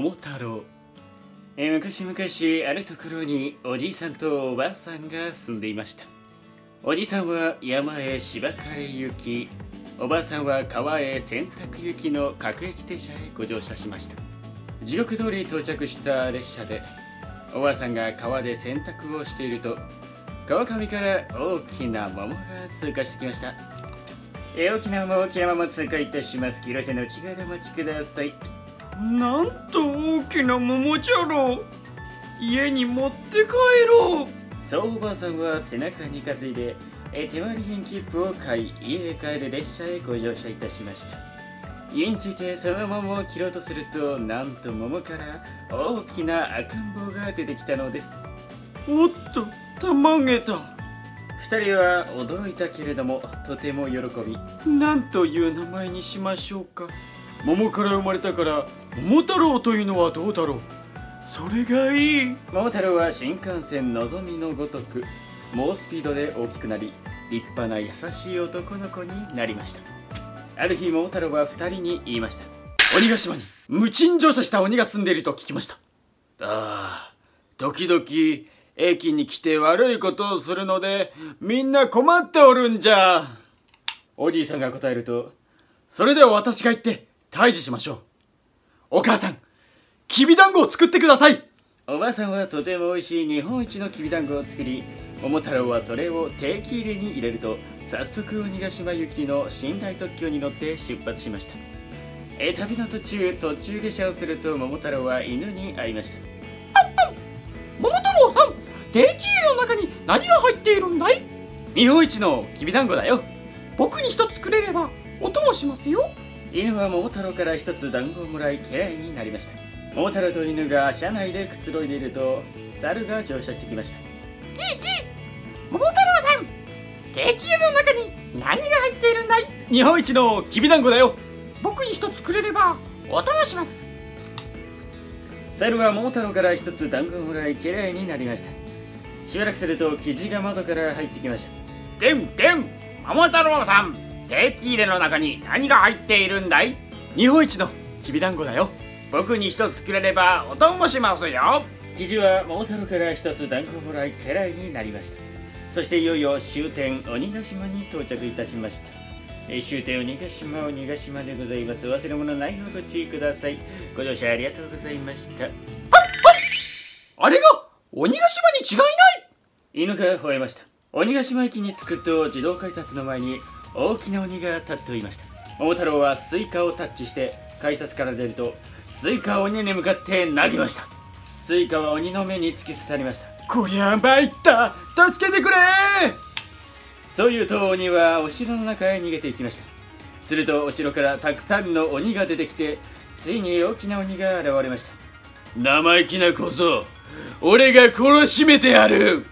桃太郎。昔々あるところにおじいさんとおばあさんが住んでいました。おじいさんは山へ芝刈り行き、おばあさんは川へ洗濯行きの各駅停車へご乗車しました。時刻通り到着した列車で、おばあさんが川で洗濯をしていると、川上から大きな桃が通過してきました。大きな桃、大きな桃通過いたします。黄色い線の内側でお待ちください。なんと大きな桃じゃろう。家に持って帰ろう。そう、おばあさんは背中に担いで手回り品切符を買い、家へ帰る列車へご乗車いたしました。家に着いてその桃を切ろうとすると、なんと桃から大きな赤ん坊が出てきたのです。おっと、たまげた。2人は驚いたけれども、とても喜び、なんという名前にしましょうか。桃から生まれたから桃太郎というのはどうだろう。それがいい。桃太郎は新幹線のぞみのごとく猛スピードで大きくなり、立派な優しい男の子になりました。ある日、桃太郎は2人に言いました。鬼ヶ島に無賃乗車した鬼が住んでいると聞きました。ああ、時々駅に来て悪いことをするので、みんな困っておるんじゃ。おじいさんが答えると、それでは私が行って退治しましょう。お母さん、きびだんごを作ってください。おばあさんはとても美味しい日本一のきびだんごを作り、桃太郎はそれを定期入れに入れると、早速鬼ヶ島行きの寝台特急に乗って出発しました。旅の途中下車をすると、桃太郎は犬に会いました。あっ、桃太郎さん、定期入れの中に何が入っているんだい。日本一のきびだんごだよ。僕に一つくれればお供しますよ。犬は桃太郎から一つ団子をもらい、家来になりました。桃太郎と犬が車内でくつろいでいると、猿が乗車してきました。キーキー、桃太郎さん、定期入れの中に何が入っているんだい。日本一のきびだんごだよ。僕に一つくれればお供します。猿は桃太郎から一つ団子をもらい、家来になりました。しばらくするとキジが窓から入ってきました。でんでん、桃太郎さん、定期入れの中に何が入っているんだい。日本一のきびだんごだよ。僕に一つくれればお供しますよ。キジは桃太郎から一つ団子をもらい、家来になりました。そしていよいよ終点鬼ヶ島に到着いたしました。終点鬼ヶ島、鬼ヶ島でございます。お忘れ物ないようご注意ください。ご乗車ありがとうございました。はいはい、あれが鬼ヶ島に違いない。犬が吠えました。鬼ヶ島駅に着くと、自動改札の前に大きな鬼が立っていました。桃太郎はスイカをタッチして改札から出ると、スイカを鬼に向かって投げました。スイカは鬼の目に突き刺さりました。こりゃ参った、助けてくれ。そう言うと鬼はお城の中へ逃げていきました。するとお城からたくさんの鬼が出てきて、ついに大きな鬼が現れました。生意気な小僧、俺が懲らしめてやる。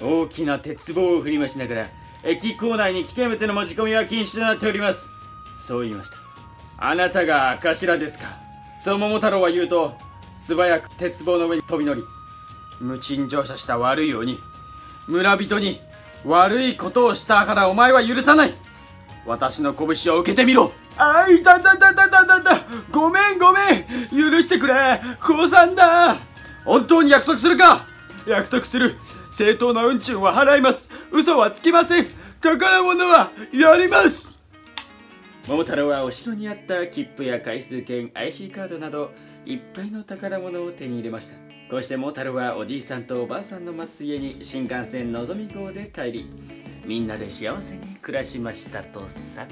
大きな鉄棒を振りましながら、駅構内に危険物の持ち込みは禁止となっております。そう言いました。あなたが頭ですか。そう桃太郎は言うと、素早く鉄棒の上に飛び乗り、無賃乗車した悪い鬼、村人に悪いことをしたからお前は許さない。私の拳を受けてみろ。あいたたたたたたた、ごめんごめん、許してくれ、降参だ。本当に約束するか。約束する。正当な運賃は払います。嘘はつきません。宝物はやります。桃太郎はお城にあった切符や回数券、 IC カードなどいっぱいの宝物を手に入れました。こうして桃太郎はおじいさんとおばあさんの待つ家に新幹線のぞみ号で帰り、みんなで幸せに暮らしましたとさ。